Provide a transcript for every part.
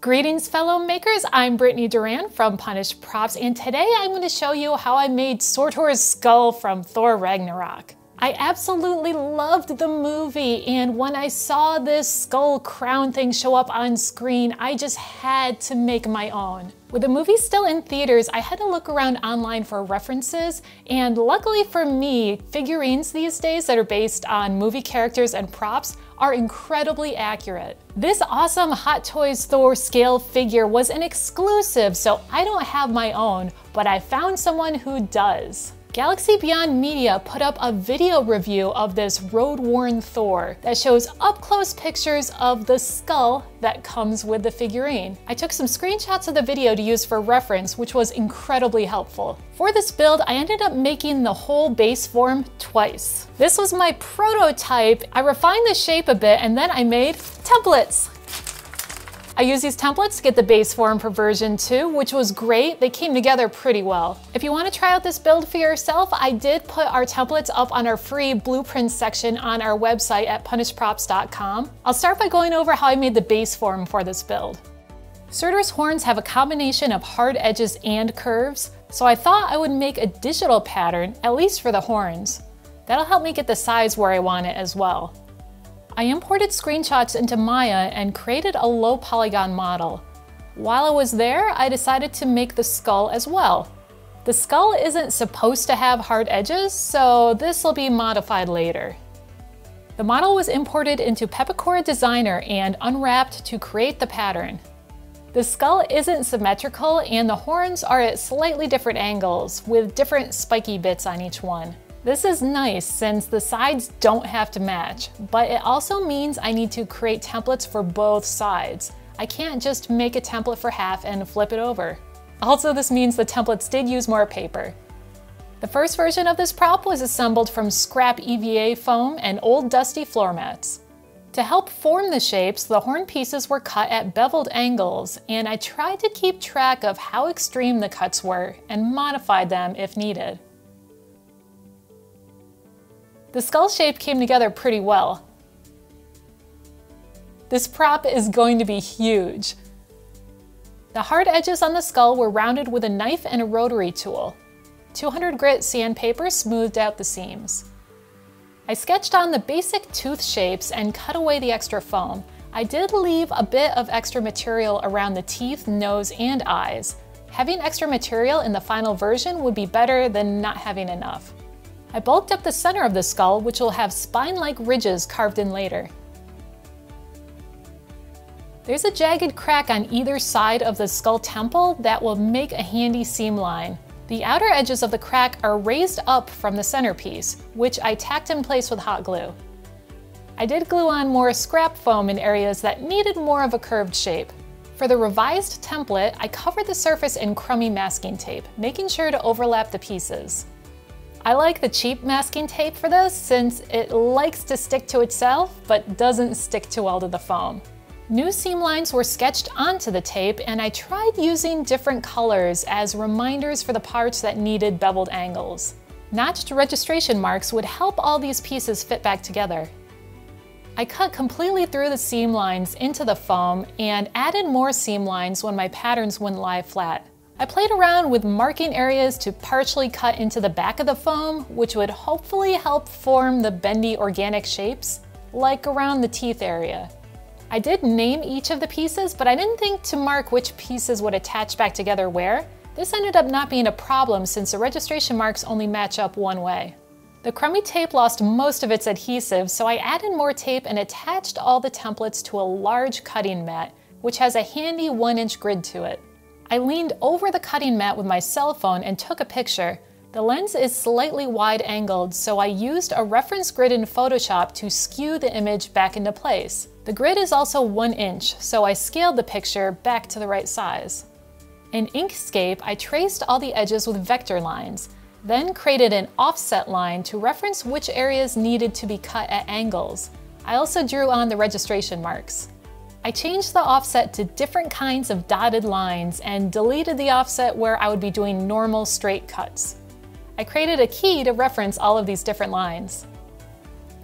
Greetings fellow makers, I'm Brittany Duran from Punished Props, and today I'm going to show you how I made Surtur's skull from Thor Ragnarok. I absolutely loved the movie, and when I saw this skull crown thing show up on screen, I just had to make my own. With the movie still in theaters, I had to look around online for references, and luckily for me, figurines these days that are based on movie characters and props are incredibly accurate. This awesome Hot Toys Thor scale figure was an exclusive, so I don't have my own, but I found someone who does. Galaxy Beyond Media put up a video review of this road-worn Thor that shows up-close pictures of the skull that comes with the figurine. I took some screenshots of the video to use for reference, which was incredibly helpful. For this build, I ended up making the whole base form twice. This was my prototype. I refined the shape a bit, and then I made templates. I used these templates to get the base form for version 2, which was great. They came together pretty well. If you want to try out this build for yourself, I did put our templates up on our free blueprints section on our website at punishprops.com. I'll start by going over how I made the base form for this build. Surtur's horns have a combination of hard edges and curves, so I thought I would make a digital pattern, at least for the horns. That'll help me get the size where I want it as well. I imported screenshots into Maya and created a low polygon model. While I was there, I decided to make the skull as well. The skull isn't supposed to have hard edges, so this will be modified later. The model was imported into Pepakura Designer and unwrapped to create the pattern. The skull isn't symmetrical, and the horns are at slightly different angles with different spiky bits on each one. This is nice since the sides don't have to match, but it also means I need to create templates for both sides. I can't just make a template for half and flip it over. Also, this means the templates did use more paper. The first version of this prop was assembled from scrap EVA foam and old dusty floor mats. To help form the shapes, the horn pieces were cut at beveled angles, and I tried to keep track of how extreme the cuts were and modified them if needed. The skull shape came together pretty well. This prop is going to be huge. The hard edges on the skull were rounded with a knife and a rotary tool. 200 grit sandpaper smoothed out the seams. I sketched on the basic tooth shapes and cut away the extra foam. I did leave a bit of extra material around the teeth, nose, and eyes. Having extra material in the final version would be better than not having enough. I bulked up the center of the skull, which will have spine-like ridges carved in later. There's a jagged crack on either side of the skull temple that will make a handy seam line. The outer edges of the crack are raised up from the centerpiece, which I tacked in place with hot glue. I did glue on more scrap foam in areas that needed more of a curved shape. For the revised template, I covered the surface in crummy masking tape, making sure to overlap the pieces. I like the cheap masking tape for this since it likes to stick to itself but doesn't stick too well to the foam. New seam lines were sketched onto the tape, and I tried using different colors as reminders for the parts that needed beveled angles. Notched registration marks would help all these pieces fit back together. I cut completely through the seam lines into the foam and added more seam lines when my patterns wouldn't lie flat. I played around with marking areas to partially cut into the back of the foam, which would hopefully help form the bendy organic shapes, like around the teeth area. I did name each of the pieces, but I didn't think to mark which pieces would attach back together where. This ended up not being a problem since the registration marks only match up one way. The crummy tape lost most of its adhesive, so I added more tape and attached all the templates to a large cutting mat, which has a handy 1-inch grid to it. I leaned over the cutting mat with my cell phone and took a picture. The lens is slightly wide-angled, so I used a reference grid in Photoshop to skew the image back into place. The grid is also 1 inch, so I scaled the picture back to the right size. In Inkscape, I traced all the edges with vector lines, then created an offset line to reference which areas needed to be cut at angles. I also drew on the registration marks. I changed the offset to different kinds of dotted lines and deleted the offset where I would be doing normal straight cuts. I created a key to reference all of these different lines.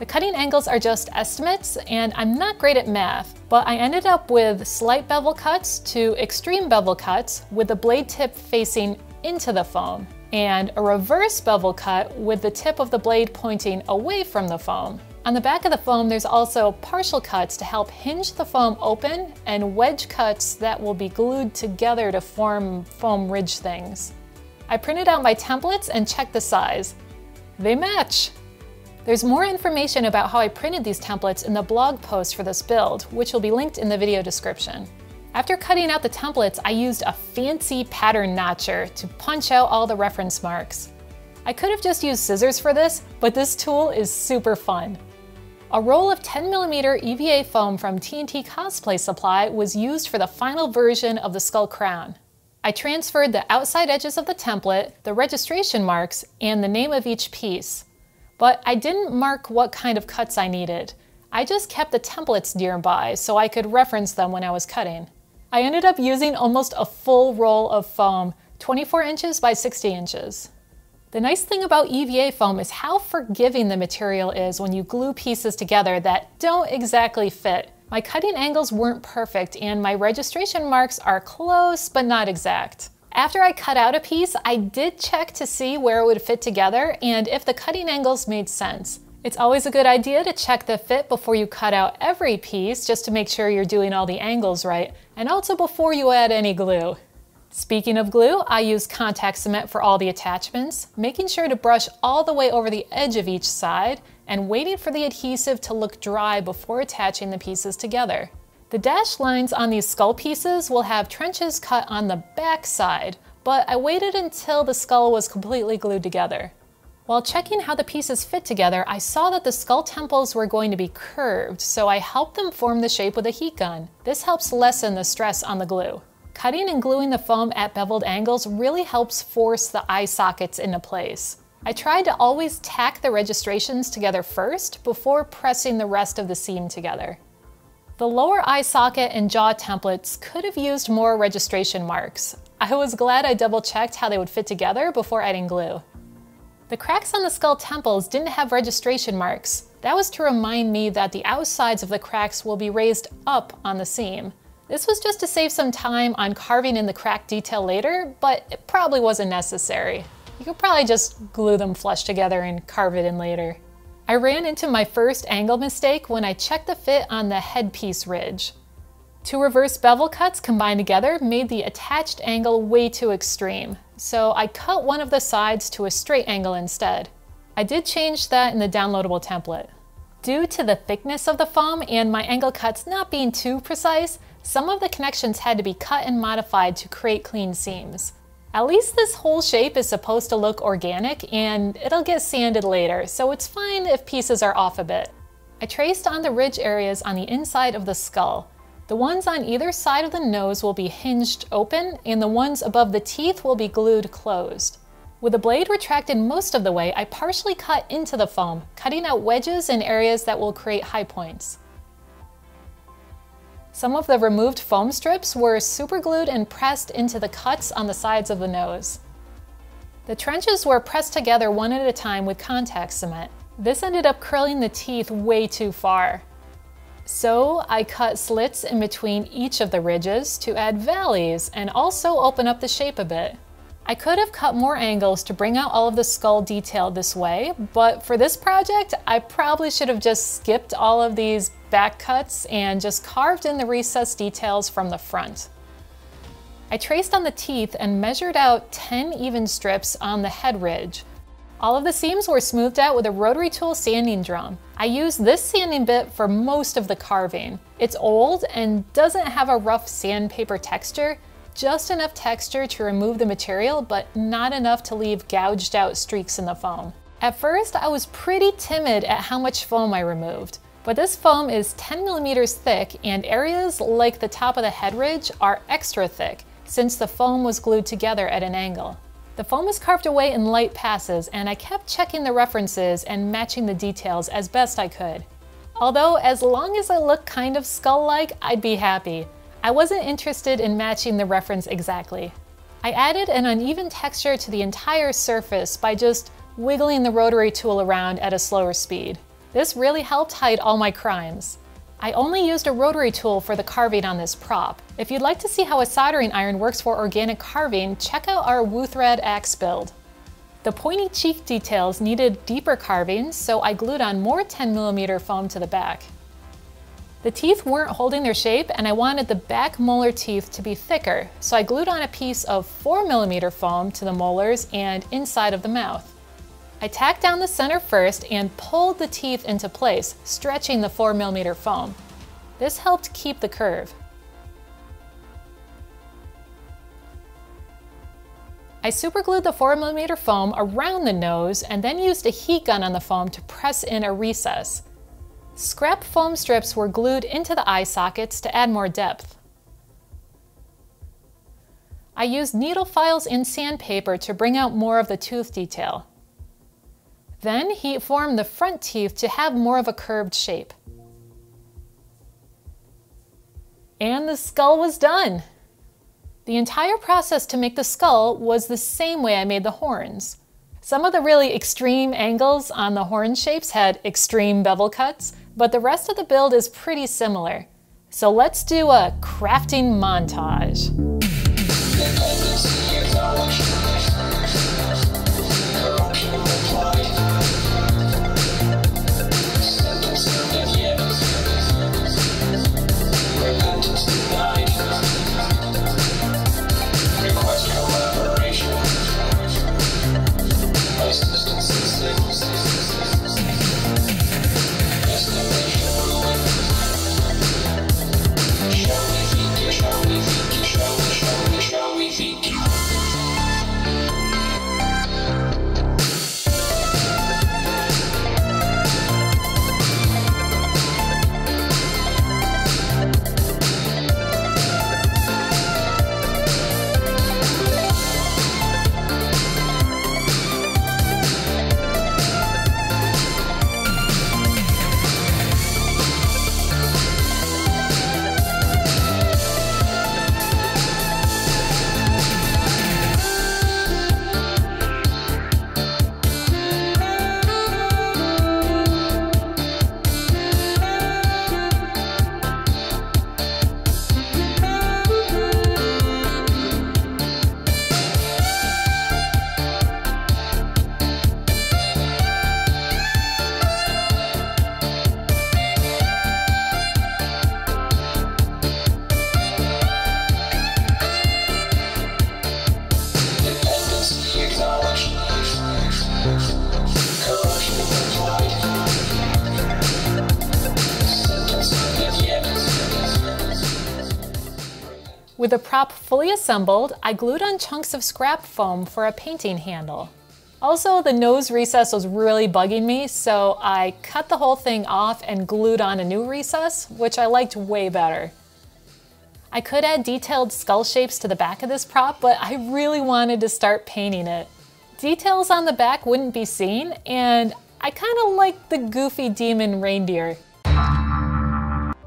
The cutting angles are just estimates, and I'm not great at math, but I ended up with slight bevel cuts to extreme bevel cuts with the blade tip facing into the foam, and a reverse bevel cut with the tip of the blade pointing away from the foam. On the back of the foam, there's also partial cuts to help hinge the foam open and wedge cuts that will be glued together to form foam ridge things. I printed out my templates and checked the size. They match! There's more information about how I printed these templates in the blog post for this build, which will be linked in the video description. After cutting out the templates, I used a fancy pattern notcher to punch out all the reference marks. I could have just used scissors for this, but this tool is super fun. A roll of 10mm EVA foam from TNT Cosplay Supply was used for the final version of the skull crown. I transferred the outside edges of the template, the registration marks, and the name of each piece. But I didn't mark what kind of cuts I needed. I just kept the templates nearby so I could reference them when I was cutting. I ended up using almost a full roll of foam, 24 inches by 60 inches. The nice thing about EVA foam is how forgiving the material is when you glue pieces together that don't exactly fit. My cutting angles weren't perfect and my registration marks are close but not exact. After I cut out a piece, I did check to see where it would fit together and if the cutting angles made sense. It's always a good idea to check the fit before you cut out every piece just to make sure you're doing all the angles right, and also before you add any glue. Speaking of glue, I used contact cement for all the attachments, making sure to brush all the way over the edge of each side and waiting for the adhesive to look dry before attaching the pieces together. The dashed lines on these skull pieces will have trenches cut on the back side, but I waited until the skull was completely glued together. While checking how the pieces fit together, I saw that the skull temples were going to be curved, so I helped them form the shape with a heat gun. This helps lessen the stress on the glue. Cutting and gluing the foam at beveled angles really helps force the eye sockets into place. I tried to always tack the registrations together first before pressing the rest of the seam together. The lower eye socket and jaw templates could have used more registration marks. I was glad I double-checked how they would fit together before adding glue. The cracks on the skull temples didn't have registration marks. That was to remind me that the outsides of the cracks will be raised up on the seam. This was just to save some time on carving in the crack detail later, but it probably wasn't necessary. You could probably just glue them flush together and carve it in later. I ran into my first angle mistake when I checked the fit on the headpiece ridge. Two reverse bevel cuts combined together made the attached angle way too extreme, so I cut one of the sides to a straight angle instead. I did change that in the downloadable template. Due to the thickness of the foam and my angle cuts not being too precise, some of the connections had to be cut and modified to create clean seams. At least this whole shape is supposed to look organic and it'll get sanded later, so it's fine if pieces are off a bit. I traced on the ridge areas on the inside of the skull. The ones on either side of the nose will be hinged open and the ones above the teeth will be glued closed. With the blade retracted most of the way, I partially cut into the foam, cutting out wedges in areas that will create high points. Some of the removed foam strips were superglued and pressed into the cuts on the sides of the nose. The trenches were pressed together one at a time with contact cement. This ended up curling the teeth way too far. So I cut slits in between each of the ridges to add valleys and also open up the shape a bit. I could have cut more angles to bring out all of the skull detail this way, but for this project, I probably should have just skipped all of these back cuts and just carved in the recessed details from the front. I traced on the teeth and measured out 10 even strips on the head ridge. All of the seams were smoothed out with a rotary tool sanding drum. I used this sanding bit for most of the carving. It's old and doesn't have a rough sandpaper texture, just enough texture to remove the material but not enough to leave gouged out streaks in the foam. At first, I was pretty timid at how much foam I removed. But this foam is 10mm thick and areas like the top of the head ridge are extra thick since the foam was glued together at an angle. The foam was carved away in light passes and I kept checking the references and matching the details as best I could. Although, as long as I look kind of skull-like, I'd be happy. I wasn't interested in matching the reference exactly. I added an uneven texture to the entire surface by just wiggling the rotary tool around at a slower speed. This really helped hide all my crimes. I only used a rotary tool for the carving on this prop. If you'd like to see how a soldering iron works for organic carving, check out our WooThread Axe build. The pointy cheek details needed deeper carving, so I glued on more 10mm foam to the back. The teeth weren't holding their shape, and I wanted the back molar teeth to be thicker, so I glued on a piece of 4mm foam to the molars and inside of the mouth. I tacked down the center first and pulled the teeth into place, stretching the 4mm foam. This helped keep the curve. I superglued the 4mm foam around the nose and then used a heat gun on the foam to press in a recess. Scrap foam strips were glued into the eye sockets to add more depth. I used needle files and sandpaper to bring out more of the tooth detail. Then heat formed the front teeth to have more of a curved shape. And the skull was done! The entire process to make the skull was the same way I made the horns. Some of the really extreme angles on the horn shapes had extreme bevel cuts, but the rest of the build is pretty similar. So let's do a crafting montage. With the prop fully assembled, I glued on chunks of scrap foam for a painting handle. Also, the nose recess was really bugging me, so I cut the whole thing off and glued on a new recess, which I liked way better. I could add detailed skull shapes to the back of this prop, but I really wanted to start painting it. Details on the back wouldn't be seen, and I kind of liked the goofy demon reindeer.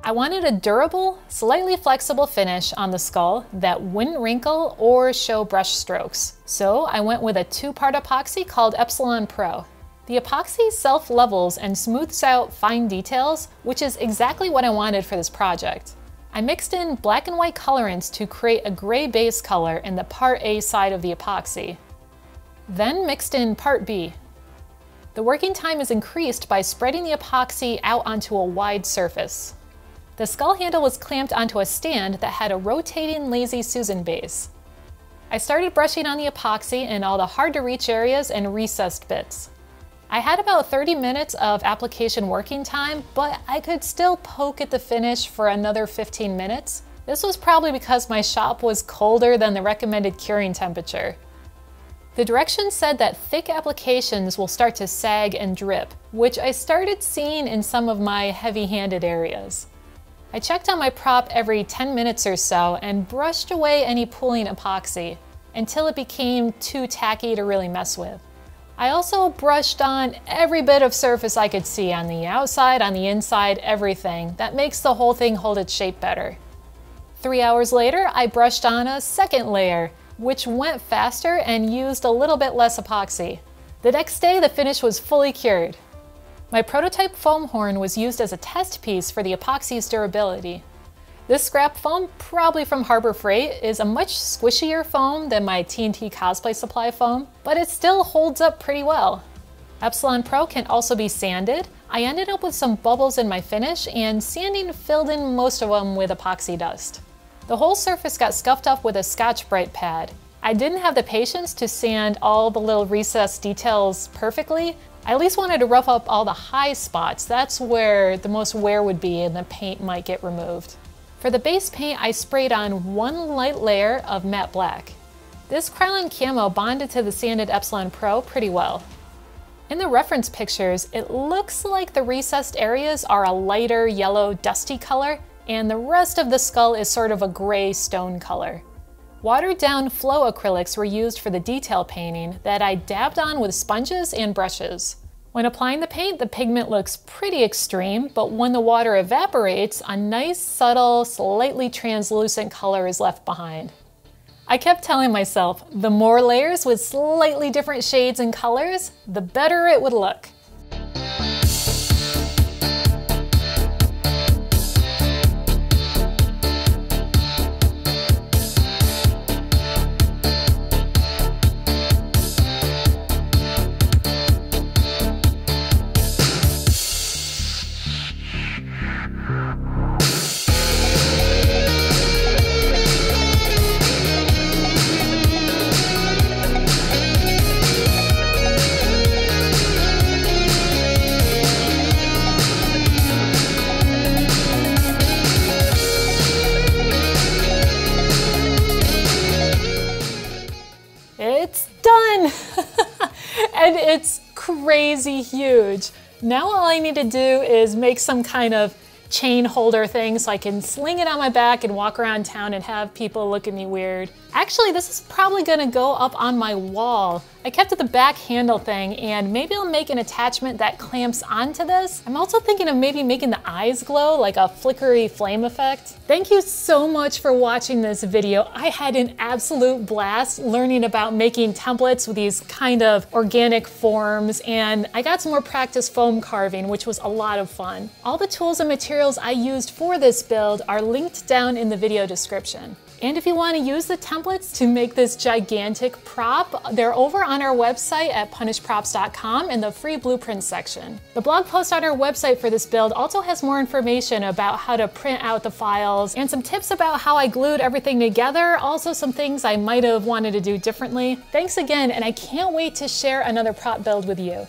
I wanted a durable, slightly flexible finish on the skull that wouldn't wrinkle or show brush strokes. So I went with a two-part epoxy called Epsilon Pro. The epoxy self-levels and smooths out fine details, which is exactly what I wanted for this project. I mixed in black and white colorants to create a gray base color in the Part A side of the epoxy. Then mixed in Part B. The working time is increased by spreading the epoxy out onto a wide surface. The skull handle was clamped onto a stand that had a rotating Lazy Susan base. I started brushing on the epoxy in all the hard-to-reach areas and recessed bits. I had about 30 minutes of application working time, but I could still poke at the finish for another 15 minutes. This was probably because my shop was colder than the recommended curing temperature. The directions said that thick applications will start to sag and drip, which I started seeing in some of my heavy-handed areas. I checked on my prop every 10 minutes or so and brushed away any pooling epoxy until it became too tacky to really mess with. I also brushed on every bit of surface I could see on the outside, on the inside, everything. That makes the whole thing hold its shape better. 3 hours later, I brushed on a second layer, which went faster and used a little bit less epoxy. The next day, the finish was fully cured. My prototype foam horn was used as a test piece for the epoxy's durability. This scrap foam, probably from Harbor Freight, is a much squishier foam than my TNT Cosplay Supply foam, but it still holds up pretty well. Epsilon Pro can also be sanded. I ended up with some bubbles in my finish, and sanding filled in most of them with epoxy dust. The whole surface got scuffed up with a Scotch-Brite pad. I didn't have the patience to sand all the little recessed details perfectly. I at least wanted to rough up all the high spots. That's where the most wear would be and the paint might get removed. For the base paint, I sprayed on one light layer of matte black. This Krylon Camo bonded to the sanded Epsilon Pro pretty well. In the reference pictures, it looks like the recessed areas are a lighter yellow dusty color, and the rest of the skull is sort of a gray stone color. Watered down flow acrylics were used for the detail painting that I dabbed on with sponges and brushes. When applying the paint, the pigment looks pretty extreme, but when the water evaporates, a nice, subtle, slightly translucent color is left behind. I kept telling myself, the more layers with slightly different shades and colors, the better it would look. And it's crazy huge. Now all I need to do is make some kind of chain holder thing so I can sling it on my back and walk around town and have people look at me weird. Actually, this is probably gonna go up on my wall. I kept at the back handle thing, and maybe I'll make an attachment that clamps onto this. I'm also thinking of maybe making the eyes glow, like a flickery flame effect. Thank you so much for watching this video. I had an absolute blast learning about making templates with these kind of organic forms, and I got some more practice foam carving, which was a lot of fun. All the tools and materials I used for this build are linked down in the video description. And if you want to use the templates to make this gigantic prop, they're over on our website at punishprops.com in the free blueprint section. The blog post on our website for this build also has more information about how to print out the files and some tips about how I glued everything together, also some things I might have wanted to do differently. Thanks again, and I can't wait to share another prop build with you.